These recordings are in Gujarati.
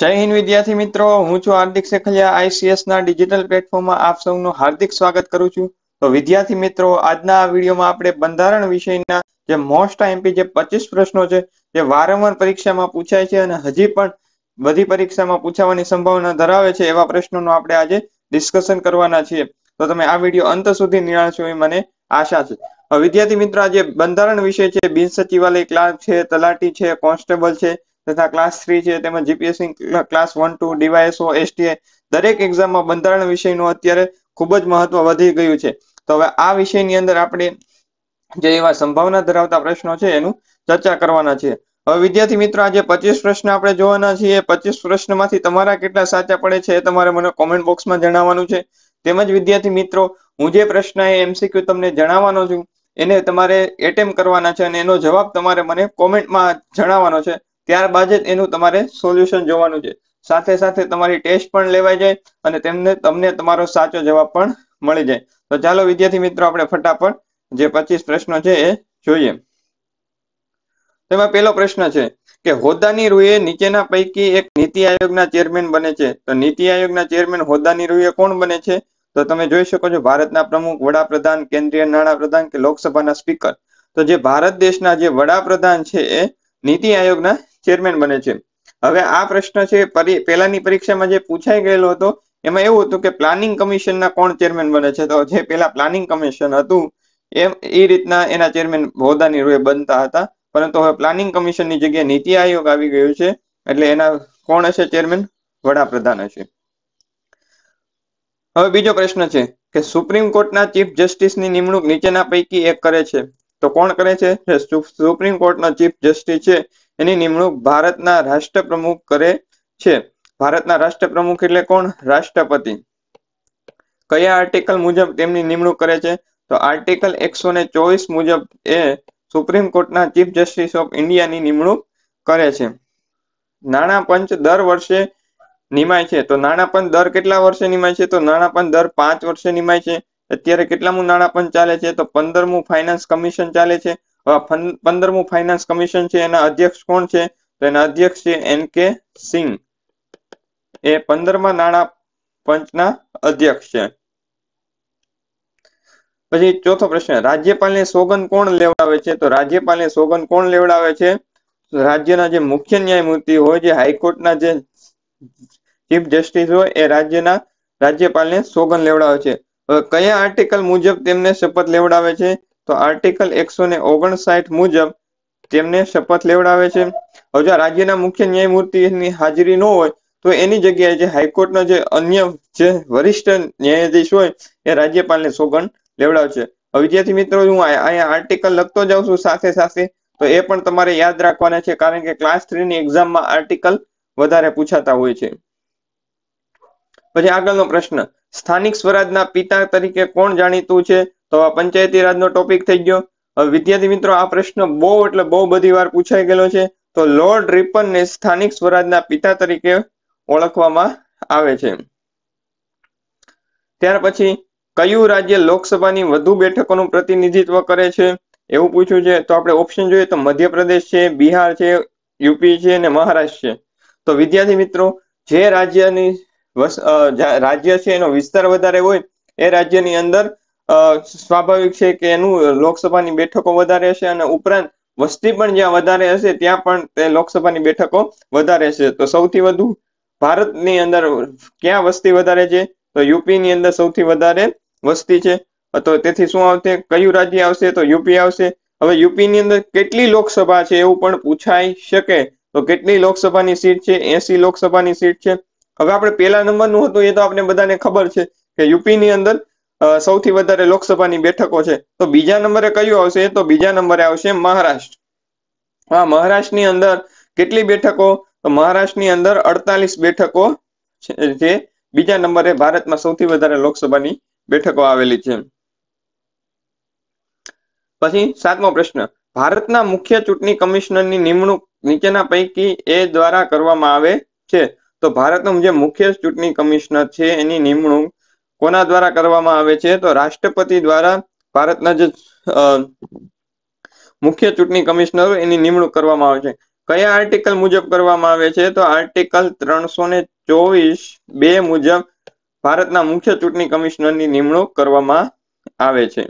जय हिंद विद्यार्थी मित्रों, हूँ छू हार्दिक सेखलिया। आईसीएस ना डिजिटल प्लेटफॉर्म में आप सबनु हार्दिक स्वागत करूं छू। तो विद्यार्थी मित्रों, आजना वीडियो में आपणे बंधारण विषयना जे मोस्ट एमपी जे 25 प्रश्नों जे वारंवार परीक्षा में पूछाय छे अने हजी पण बधी परीक्षा में पूछावानी संभावना धरावे छे एवा प्रश्नोनो आपणे आजे डिस्कशन करवाना छीए। तो तमे आ वीडियो अंत सुधी निहाळशो एवी मने आशा छे। विद्यार्थी मित्रों, आज बंधारण विषय छे बिन सचिवालय क्लार्क छे, तलाटी छे, कोन्स्टेबल छे तथा क्लास 3 छे, तेम जीपीएससी क्लास 1 2 डीवायएसओ एसटीआई દરેક एग्जाम में बंधारण विषयनो અત્યારે ખૂબ જ મહત્વ વધી ગયું છે। તો હવે આ વિષયની અંદર આપણે જે એવા સંભાવના ધરાવતા પ્રશ્નો છે એનું ચર્ચા કરવાના છે। હવે વિદ્યાર્થી મિત્રો, આજે 25 પ્રશ્ન આપણે જોવાના છીએ। 25 પ્રશ્નમાંથી તમારા કેટલા સાચા પડે છે એ તમારે મને કોમેન્ટ બોક્સમાં જણાવવાનું છે। તેમજ વિદ્યાર્થી મિત્રો, હું જે પ્રશ્ન એ એમસીક્યુ તમને જણાવવાનો છું એને તમારે એટેમ્પ કરવાના છે અને એનો જવાબ તમારે મને કોમેન્ટમાં જણાવવાનો છે। ત્યારબાદ જ એનું તમારે સોલ્યુશન જોવાનું છે। સાથે સાથે તમારી ટેસ્ટ પણ લેવાઈ જાય અને તમને તમારો સાચો જવાબ પણ મળી જાય। તો ચાલો વિદ્યાર્થી મિત્રો, આપણે ફટાફટ જે 25 પ્રશ્નો છે એ જોઈએ। તેમાં પહેલો પ્રશ્ન છે કે હોદ્દાની રૂએ નીચેના પૈકી એક નીતિ આયોગના ચેરમેન બને છે। તો નીતિ આયોગના ચેરમેન હોદ્દાની રૂએ કોણ બને છે? તો તમે જોઈ શકો છો ભારતના પ્રમુખ, વડાપ્રધાન, કેન્દ્રીય નાણાપ્રધાન કે લોકસભાના સ્પીકર। તો જે ભારત દેશના જે વડાપ્રધાન છે એ નીતિ આયોગના ચેરમેન બને છે। હવે આ પ્રશ્ન છે પહેલાની પરીક્ષામાં જે પૂછાઈ ગયેલો હતો એમાં એવું હતું કે પ્લાનિંગ કમિશનના કોણ ચેરમેન બને છે? તો જે પહેલા પ્લાનિંગ કમિશન હતું એ રીતના એના ચેરમેન હોદ્દાની રૂએ બનતા હતા, પરંતુ હવે પ્લાનિંગ કમિશનની જગ્યાએ નીતિ આયોગ આવી ગયું છે, એટલે એના કોણ હશે ચેરમેન? વડાપ્રધાન હશે। હવે બીજો પ્રશ્ન છે કે સુપ્રીમ કોર્ટના ચીફ જસ્ટિસની નિમણૂક નીચેના પૈકી એક કરે છે। તો કોણ કરે છે? સુપ્રીમ કોર્ટનો ચીફ જસ્ટિસ છે એની નિમણૂક ભારતના રાષ્ટ્રપ્રમુખ કરે છે। ભારતના રાષ્ટ્રપ્રમુખ એટલે કોણ? રાષ્ટ્રપતિ। કયા આર્ટિકલ મુજબ તેમની નિમણૂક કરે છે? તો આર્ટિકલ 124 મુજબ એ સુપ્રીમ કોર્ટના ચીફ જસ્ટિસ ઓફ ઇન્ડિયાની નિમણૂક કરે છે। નાણાં પંચ દર વર્ષે નિમાય છે। તો નાણાં પંચ દર કેટલા વર્ષે નિમાય છે? તો નાણાં પંચ દર 5 વર્ષે નિમાય છે। અત્યારે કેટલામું નાણાં પંચ ચાલે છે? તો 15મું ફાઇનાન્સ કમિશન ચાલે છે। હવે 15મું ફાઇનાન્સ કમિશન છે એના અધ્યક્ષ કોણ છે? તો એના અધ્યક્ષ છે એનકે સિંહ, એ 15મા નાણાં પંચના અધ્યક્ષ છે। પછી ચોથો પ્રશ્ન, રાજ્યપાલને સોગંદ કોણ લેવડાવે છે? તો રાજ્યપાલને સોગંદ કોણ લેવડાવે છે? રાજ્યના જે મુખ્ય ન્યાયમૂર્તિ હોય, જે હાઈકોર્ટના જે ચીફ જસ્ટિસ હોય એ રાજ્યપાલને સોગંદ લેવડાવે છે। કયા આર્ટિકલ મુજબ તેમને શપથ લેવડાવે છે? તો આર્ટિકલ 159 મુજબ તેમને શપથ લેવડાવે છે। હવે જો રાજ્યના મુખ્ય ન્યાયમૂર્તિની હાજરી ન હોય તો એની જગ્યાએ જે હાઈકોર્ટનો જે અન્ય જે વરિષ્ઠ ન્યાયાધીશ હોય એ રાજ્યપાલને સોગંદ લેવડાવે છે। હવે વિદ્યાર્થી મિત્રો, હું અહીંયા આર્ટિકલ લખતો જાઉં છું સાથે સાથે, તો એ પણ તમારે યાદ રાખવાના છે, કારણ કે ક્લાસ 3 ની એક્ઝામમાં આર્ટિકલ વધારે પૂછાતા હોય છે। પછી આગળનો પ્રશ્ન, સ્થાનિક સ્વરાજના પિતા તરીકે કોણ જાણીતું છે? તો આ પંચાયતી રાજનો ટોપિક થઈ ગયો। હવે વિદ્યાર્થી મિત્રો, આ પ્રશ્ન બહુ બધી વાર પૂછાઈ ગયેલો છે। તો લોર્ડ રિપનને સ્થાનિક સ્વરાજના પિતા તરીકે ઓળખવામાં આવે છે। ત્યાર પછી કયું રાજ્ય લોકસભાની વધુ બેઠકોનું પ્રતિનિધિત્વ કરે છે એવું પૂછ્યું છે। તો આપણે ઓપ્શન જોઈએ તો મધ્યપ્રદેશ છે, બિહાર છે, યુપી છે અને મહારાષ્ટ્ર છે। તો વિદ્યાર્થી મિત્રો, જે રાજ્ય છે એનો વિસ્તાર વધારે હોય એ રાજ્યની અંદર સ્વાભાવિક છે કે એનું લોકસભાની બેઠકો વધારે હશે, અને ઉપરાંત વસ્તી પણ જ્યાં વધારે હશે ત્યાં પણ તે લોકસભાની બેઠકો વધારે હશે। તો સૌથી વધુ ભારતની અંદર ક્યાં વસ્તી વધારે છે? તો યુપીની અંદર સૌથી વધારે વસ્તી છે। તો તેથી શું આવશે? કયું રાજ્ય આવશે? તો યુપી આવશે। હવે યુપીની અંદર કેટલી લોકસભા છે એવું પણ પૂછાઈ શકે। તો કેટલી લોકસભાની સીટ છે? 80 લોકસભાની સીટ છે। હવે આપણે પહેલા નંબરનું હતું એ તો આપણે બધાને ખબર છે કે યુપીની અંદર સૌથી વધારે લોકસભાની બેઠકો છે। તો બીજા નંબરે કયું આવશે? તો બીજા નંબરે આવશે મહારાષ્ટ્ર। હા, મહારાષ્ટ્રની અંદર કેટલી બેઠકો? તો મહારાષ્ટ્રની અંદર 48 બેઠકો છે, જે બીજા નંબરે ભારતમાં સૌથી વધારે લોકસભાની બેઠકો આવેલી છે। પછી સાતમો પ્રશ્ન, ભારતના મુખ્ય ચૂંટણી કમિશનરની નિમણૂક નીચેના પૈકી એ દ્વારા કરવામાં આવે છે। તો ભારતનો જે મુખ્ય ચૂંટણી કમિશનર છે એની નિમણૂક કોના દ્વારા કરવામાં આવે છે? તો રાષ્ટ્રપતિ દ્વારા ભારતના જે મુખ્ય ચૂંટણી કમિશનર એની નિમણૂક કરવામાં આવે છે। क्या आर्टिकल मुजब करवामां आवे छे तो आर्टिकल 324(2) मुजब भारतना मुख्य चूंटणी कमिश्नर नी निमणूक करवामां आवे छे।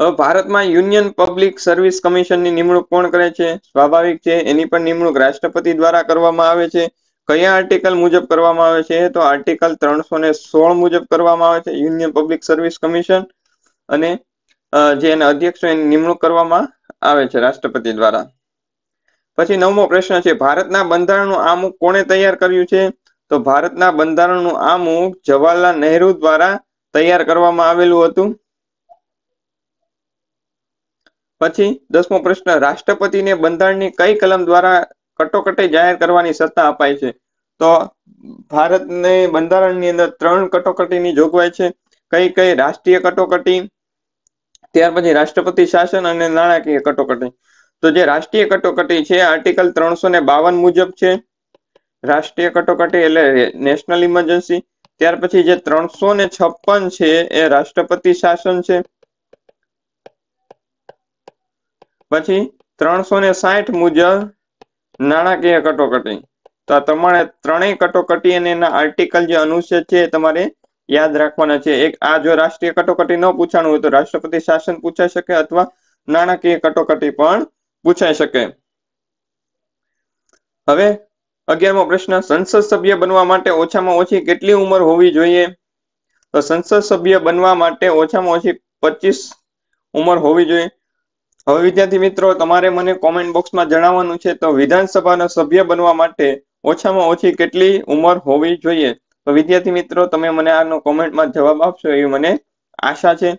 अब भारत में यूनियन पब्लिक सर्विस कमीशन नी निमणूक कौन करे छे? स्वाभाविक छे एनी पण निमणूक राष्ट्रपति द्वारा करवामां आवे छे। क्या आर्टिकल मुजब करवामां आवे छे तो आर्टिकल 316 मुजब करवामां आवे छे। यूनियन पब्लिक सर्विस कमीशन अने जेना अध्यक्षों एनी निमणूक करवामां आवे छे राष्ट्रपति द्वारा। पछी नवमो प्रश्न छे भारतना બંધારણનું आमुख कोणे तैयार कर्युं छे तो भारतना બંધારણનું आमुख जवाहरलाल नेहरू द्वारा तैयार करवामां आवेलुं हतुं। पछी 10मो प्रश्न राष्ट्रपतिने બંધારણની कई कलम द्वारा कटोकटी जाहिर करवानी सत्ता अपाई छे तो भारतने બંધારણની अंदर 3 कटोकटीनी जोगवाई छे। कई कई? राष्ट्रीय कटोकटी, त्यार पछी राष्ट्रपति शासन अने नाणाकीय कटोकटी। तो जे राष्ट्रीय कटोकटी छे आर्टिकल 352 मुजब छे राष्ट्रीय कटोकटी एटले नेशनल इमरजन्सी। त्यार पछी जे 356 छे ए राष्ट्रपति शासन छे। पछी 360 मुजब नाणाकीय कटोकटी। तो तमारे त्रणेय कटोकटी अने एना आर्टिकल जे अनुच्छेद छे तमारे याद रखवाना छे। एक आ जो राष्ट्रीय कटोकटी न पूछाणुं होय तो राष्ट्रपति शासन पूछाई शके अथवा नाणाकीय कटोकटी पण पूछाई शके। हवे 11मो प्रश्न संसद सभ्य बनवा माटे ओछामां ओછી કેટલી उमर होवी જોઈએ तो संसद सभ्य बनवा माटे ओछामां ओછી 25 उमर होवी જોઈએ। હવે વિદ્યાર્થી મિત્રો તમારે મને કોમેન્ટ બોક્સમાં જણાવવાનું છે તો વિધાનસભાનો સભ્ય બનવા માટે ઓછામાં ઓછી કેટલી ઉંમર હોવી જોઈએ। तो विद्यार्थी मित्रों तमे मने आनो कमेंट में जवाब आपशो एवी मने आशा छे।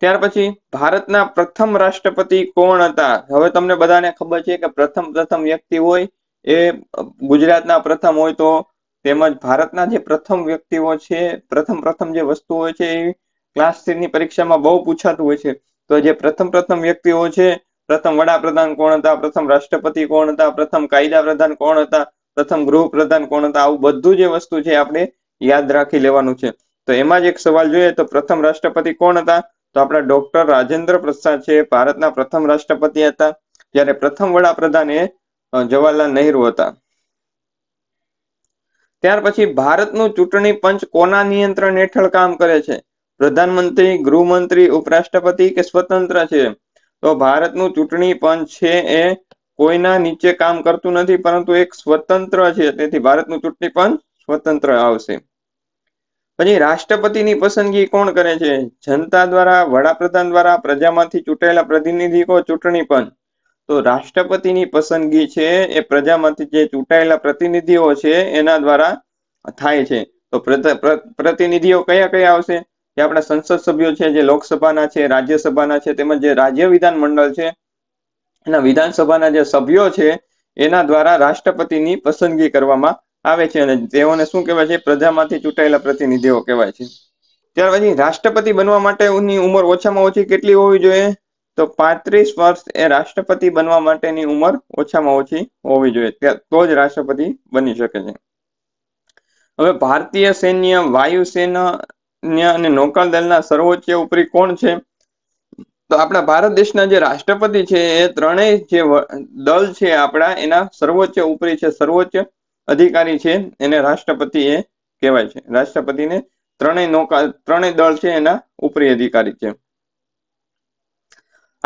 त्यार पछी भारतना प्रथम राष्ट्रपति कोण हता। हवे तमने बधाने खबर छे के प्रथम व्यक्ति होय ए गुजरातना प्रथम होय तो तेमज भारतना जे प्रथम व्यक्तिओ छे प्रथम जे वस्तुओ होय छे ए क्लास 3 नी परीक्षामां बहु पूछातुं होय छे। तो जे प्रथम व्यक्तिओ छे प्रथम वडाप्रधान कोण हता, प्रथम राष्ट्रपति कोण हता, प्रथम कायदा प्रधान कोण हता, प्रथम गृह प्रधान कोण हता, आव बधुं जे वस्तु छे आपणे याद राखी लेवानुं छे। तो एमां ज एक सवाल जोईए तो प्रथम राष्ट्रपति कोण हता तो आपणा डॉक्टर राजेंद्र प्रसाद छे भारतना प्रथम राष्ट्रपति हता। ज्यारे प्रथम वडाप्रधान ए जवाहरलाल नेहरू हता। त्यार पछी भारतनुं चूंटणी पंच कोना नियंत्रण हेठळ काम करे छे? प्रधानमंत्री, गृहमंत्री, उपराष्ट्रपति के स्वतंत्र छे? तो भारतनुं चूंटणी पंच छे ए कोईना नीचे काम करतुं नथी परंतु एक स्वतंत्र छे तेथी भारतनुं चूंटणी पंच स्वतंत्र आवशे। पछी राष्ट्रपतिनी पसंदगी कोण करे छे? जनता द्वारा, वडाप्रधान द्वारा, प्रजामांथी चूंटायेला प्रतिनिधिओ, चूंटणी पंच। तो राष्ट्रपतिनी पसंदगी छे ए प्रजामांथी जे चूंटायेला प्रतिनिधिओ छे एना द्वारा थाय छे। तो प्रतिनिधिओ कया कया आवशे? जे आपणा संसद सभ्यो छे जे लोकसभाना छे, राज्यसभाना छे તેમજ જે રાજ્ય વિધાનમંડળ છે विधानसभाना जे सभ्यो छे एना द्वारा राष्ट्रपतिनी पसंदगी करवामां आवे छे अने तेओने शुं कहेवाय छे? प्रजामांथी चूंटायेला प्रतिनिधिओ कहेवाय छे। त्यार पछी राष्ट्रपति बनवा माटेनी उमर ओछामां ओછી કેટલી હોવી જોઈએ तो 35 वर्ष ए राष्ट्रपति बनवा माटेनी उमर ओछामां ओછી હોવી જોઈએ तो ज राष्ट्रपति बनी शके छे। हवे भारतीय सैन्य, वायुसेना अने नौकादलना सर्वोच्च उपरी कोण छे? तो अपना भारत देश राष्ट्रपति है त्रणेय दल है अपना एना सर्वोच्च उपरी है, सर्वोच्च अधिकारी है एने राष्ट्रपति कहवाय छे। राष्ट्रपति ने त्रणेय दल है एना उपरी अधिकारी है।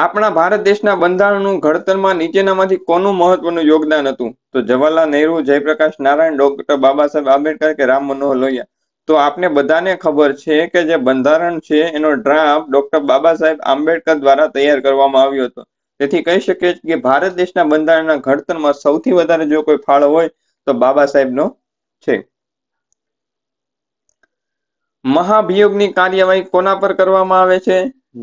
अपना भारत देश બંધારણનું ઘડતરમાં નીચેનામાંથી કોનું महत्वનું योगदान हतुं तो जवाहरलाल नेहरू, जयप्रकाश नारायण, डॉक्टर बाबासाहेब आंबेडकर के राम मनोहर लोहिया। तो आपने बधाने खबर है कि जो બંધારણ है एनो ड्राफ्ट डॉक्टर बाबासाहेब आंबेडकर द्वारा तैयार करवामां आव्यो हतो। तेथी कही शके कि भारत देश બંધારણના ઘડતરમાં સૌથી વધારે जो कोई फाळो होय तो बाबासाहेबनो छे। મહાભિયોગની કાર્યવાહી કોના पर करवामां आवे छे?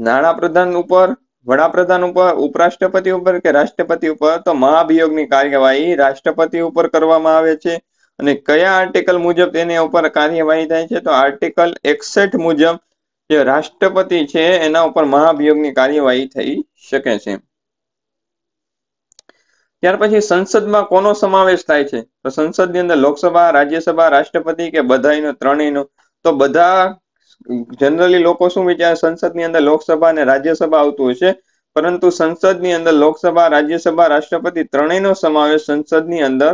નાણાપ્રધાન पर, વડાપ્રધાન पर, ઉપરાષ્ટ્રપતિ पर के राष्ट्रपति पर? तो મહાભિયોગની કાર્યવાહી राष्ट्रपति पर करवामां आवे छे। अने क्या आर्टिकल मुजब तेने उपर कार्यवाही थाय छे तो आर्टिकल 61 मुजब जो राष्ट्रपति छे एना उपर महाभियोगनी कार्यवाही थई शके छे। त्यार पछी संसदमां कोनो समावेश थाय छे तो संसदनी अंदर लोकसभा, राज्यसभा, राष्ट्रपति के बधाईनो त्रणेयनो। तो बधा जनरली लोको शुं विचारे संसदनी अंदर लोकसभा ने राज्यसभा आवतुं हशे परंतु संसदनी अंदर लोकसभा राज्यसभा राष्ट्रपति त्रणेयनो समावेश संसदनी अंदर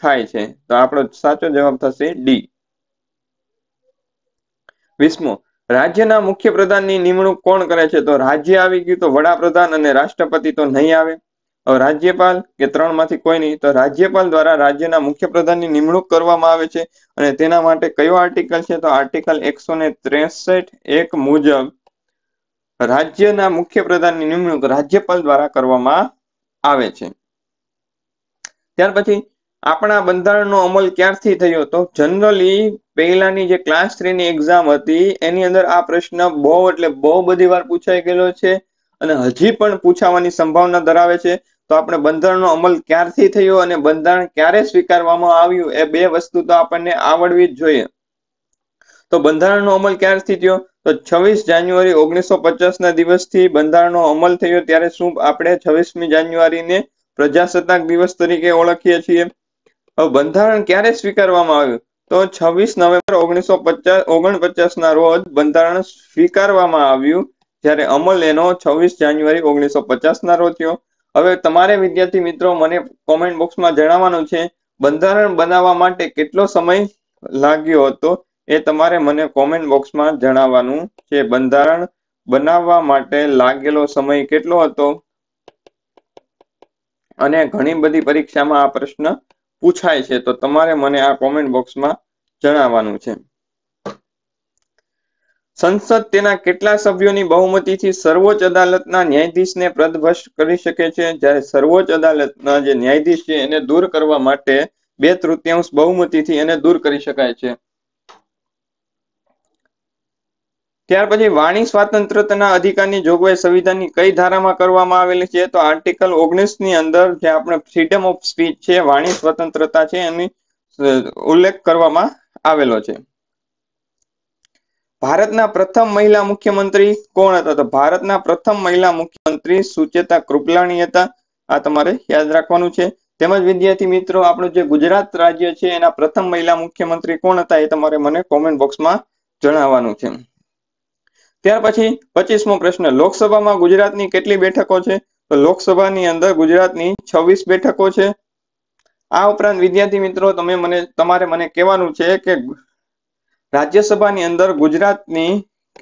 थाय छे। तो आपणो साचो जवाब थशे डी। 20मो राज्यना मुख्य प्रधाननी निमणूक कोण करे छे? तो राज्य आवी गयुं तो वडाप्रधान अने राष्ट्रपति तो नहीं आवे। और राज्यपाल के त्रण मांथी कोई नहीं। तो राज्यपाल द्वारा राज्यना मुख्य प्रधाननी निमणूक करवामां आवे छे अने तेना माटे कयो आर्टिकल छे? तो आर्टिकल 163(1) मुजब राज्यना मुख्य प्रधाननी निमणूक राज्यपाल द्वारा करवामां आवे छे। त्यार पछी आपणा બંધારણનો અમલ ક્યારથી થયો? તો જનરલી પહેલાની જે ક્લાસ 3 ની એક્ઝામ હતી એની અંદર આ પ્રશ્ન બહુ એટલે બહુ બધી વાર પૂછાઈ ગયેલો છે અને હજી પણ પૂછાવાની સંભાવના ધરાવે છે। તો આપણે બંધારણનો અમલ ક્યારથી થયો અને બંધારણ ક્યારે સ્વીકારવામાં આવ્યું એ બે વસ્તુ તો આપણને આવડવી જ જોઈએ। તો બંધારણનો અમલ ક્યારથી થયો? તો 26 જાન્યુઆરી 1950 ના દિવસથી બંધારણનો અમલ થયો। ત્યારે શું આપણે 26મી જાન્યુઆરીને પ્રજાસત્તાક દિવસ તરીકે ઓળખીએ છીએ। अब બંધારણ ક્યારે સ્વીકારવામાં આવ્યું? તો 26 નવેમ્બર 1949 ના રોજ બંધારણ સ્વીકારવામાં આવ્યું, જ્યારે અમલ એનો 26 જાન્યુઆરી 1950 ના રોજ થયો। હવે તમારે વિદ્યાર્થી મિત્રો મને કોમેન્ટ બોક્સમાં જણાવવાનું છે બંધારણ બનાવવા માટે કેટલો સમય લાગ્યો હતો એ તમારે મને કોમેન્ટ બોક્સમાં જણાવવાનું છે। બંધારણ બનાવવા માટે લાગેલો સમય કેટલો હતો? અને ઘણી બધી પરીક્ષામાં આ પ્રશ્ન पूछाय छे तो तमारे मने आ कमेंट बॉक्स में जणावानुं छे। संसद तेना केटला सभ्योनी बहुमतीथी सर्वोच्च अदालतना न्यायाधीशने पदभ्रष्ट करी शके छे? जारे सर्वोच्च अदालतना जे न्यायाधीश छे एने दूर करवा माटे 2/3 बहुमतीथी एने दूर करी शकाय छे। त्यार पछी वाणी स्वातंत्रताना अधिकारनी जोगवाई संविधाननी कई धारामां करवामां आवेली छे? तो आर्टिकल 19 ની અંદર જે આપણે ફ્રીडम ઓફ સ્પીચ છે વાણી સ્વતંત્રતા છે એની ઉલ્લેખ કરવામાં આવેલો છે। ભારતના પ્રથમ મહિલા મુખ્યમંત્રી કોણ હતા? તો ભારતના પ્રથમ મહિલા મુખ્યમંત્રી સુચેતા કૃપલાણી હતા। આ તમારે યાદ રાખવાનું છે। તેમજ વિદ્યાર્થી મિત્રો આપણો જે ગુજરાત રાજ્ય છે એના પ્રથમ મહિલા મુખ્યમંત્રી કોણ હતા એ તમારે મને કોમેન્ટ બોક્સમાં જણાવવાનું છે। ત્યાર પછી 25મો પ્રશ્ન લોકસભામાં ગુજરાતની કેટલી બેઠકો છે? તો લોકસભાની અંદર ગુજરાતની 26 બેઠકો છે। આ ઉપરાંત વિદ્યાર્થી મિત્રો તમારે મને કહેવાનું છે કે રાજ્યસભાની અંદર ગુજરાતની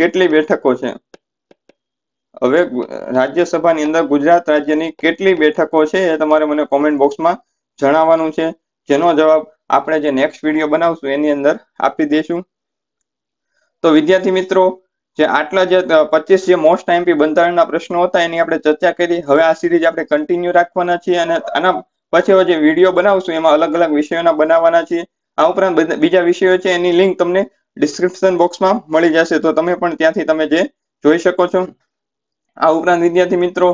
કેટલી બેઠકો છે? હવે રાજ્યસભાની અંદર ગુજરાત રાજ્યની કેટલી બેઠકો છે એ તમારે મને કોમેન્ટ બોક્સમાં જણાવવાનું છે, જેનો જવાબ આપણે જે નેક્સ્ટ વિડિયો બનાવશું એની અંદર આપી દઈશું। તો વિદ્યાર્થી મિત્રો જે આટલા જે 25 જે મોસ્ટ આઈએમપી બંધારણના પ્રશ્નો હતા એની આપણે ચર્ચા કરી। હવે આ સિરીઝ આપણે કન્ટિન્યુ રાખવાના છીએ અને આના પછી જે વિડીયો બનાવશું એમાં અલગ અલગ વિષયોના બનાવવાના છીએ। આ ઉપરાંત બીજા વિષયો છે એની લિંક તમને ડિસ્ક્રિપ્શન બોક્સમાં મળી જશે, તો તમે પણ ત્યાંથી તમે જે જોઈ શકો છો। આ ઉપરાંત વિદ્યાર્થી મિત્રો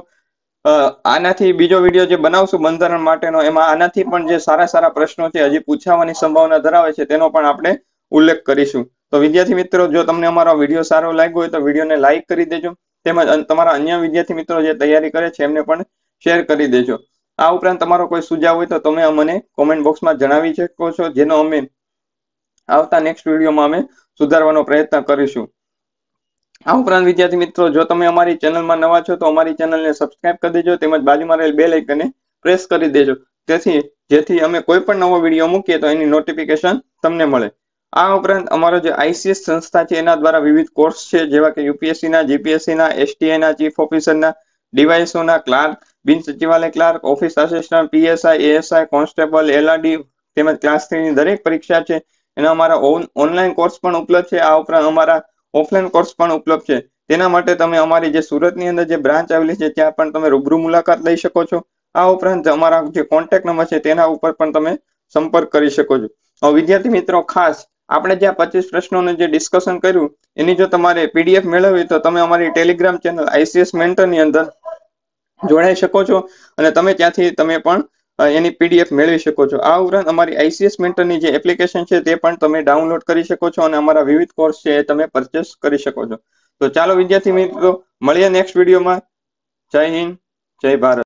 આનાથી બીજો વિડીયો જે બનાવશું બંધારણ માટેનો એમાં આનાથી પણ જે સારા સારા પ્રશ્નો છે હજી પૂછાવાની સંભાવના ધરાવે છે તેનો પણ આપણે ઉલ્લેખ કરીશું। તો વિદ્યાર્થી મિત્રો જો તમને અમારો વિડીયો સારો લાગ્યો હોય તો વિડીયોને લાઈક કરી દેજો, તેમજ તમારા અન્ય વિદ્યાર્થી મિત્રો જે તૈયારી કરે છે એમને પણ શેર કરી દેજો। આ ઉપરાંત તમારો કોઈ સુઝાવ હોય તો તમે અમને કોમેન્ટ બોક્સમાં જણાવી શકો છો, જેનો અમે આવતા નેક્સ્ટ વિડીયોમાં અમે સુધારવાનો પ્રયત્ન કરીશું। આ ઉપરાંત વિદ્યાર્થી મિત્રો જો તમે અમારી ચેનલમાં નવા છો તો અમારી ચેનલને સબસ્ક્રાઇબ કરી દેજો, તેમજ બાજુમાં રહેલ બેલ આઇકનને પ્રેસ કરી દેજો, જેથી અમે કોઈ પણ નવો વિડીયો મૂકીએ તો એની નોટિફિકેશન તમને મળે। આ ઉપરાંત અમારો જે આઈસીએસ સંસ્થા છે એના દ્વારા વિવિધ કોર્સ છે, જેવા કે યુપીએસસી ના, જીપીએસસી ના, એસટીઆઈ ના, ચીફ ઓફિસરના, ડીવાયસોના, ક્લાર્ક, બિન સચિવાલય clerk, office assistant, PSI, ASI, constable, LRD તેમજ ક્લાસ 3 ની દરેક પરીક્ષા છે એના અમારા ઓનલાઈન કોર્સ પણ ઉપલબ્ધ છે। આ ઉપરાંત અમારા ઓફલાઈન કોર્સ પણ ઉપલબ્ધ છે, તેના માટે તમે અમારી જે સુરતની અંદર જે બ્રાન્ચ આવેલી છે ત્યાં પણ તમે રૂબરૂ મુલાકાત લઈ શકો છો। આ ઉપરાંત અમારા જે કોન્ટેક્ટ નંબર છે તેના ઉપર પણ તમે સંપર્ક કરી શકો છો। વિદ્યાર્થી મિત્રો ખાસ આપણે જે 25 પ્રશ્નોનું જે ડિસ્કશન કર્યું એની જો તમારે પીડીએફ મેળવવી તો તમે અમારી ટેલિગ્રામ ચેનલ આઈસીએસ મેન્ટરની અંદર જોડાઈ શકો છો અને તમે ત્યાંથી તમે પણ એની પીડીએફ મેળવી શકો છો। આ ઉપરાંત અમારી આઈસીએસ મેન્ટરની જે એપ્લિકેશન છે તે પણ તમે ડાઉનલોડ કરી શકો છો અને અમારા વિવિધ કોર્સ છે એ તમે પરચેસ કરી શકો છો। તો ચાલો વિદ્યાર્થી મિત્રો મળીએ નેક્સ્ટ વિડીયોમાં। જય હિન્દ, જય ભારત।